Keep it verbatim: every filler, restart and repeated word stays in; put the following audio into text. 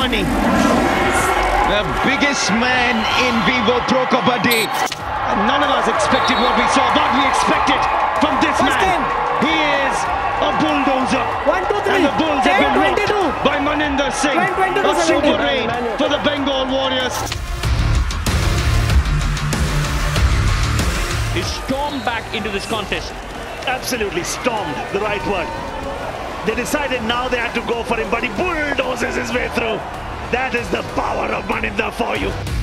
money. The biggest man in Vivo Pro Kabaddi. None of us expected what we saw, but we expected from this First man. Game. He is a bulldozer. One, two, three. And the Bulls have been rocked by Maninder Singh. A super raid for the Bengal Warriors. He stormed back into this contest. Absolutely stormed, the right word. They decided now they had to go for him, but he bulldozes his way through. That is the power of Maninder for you.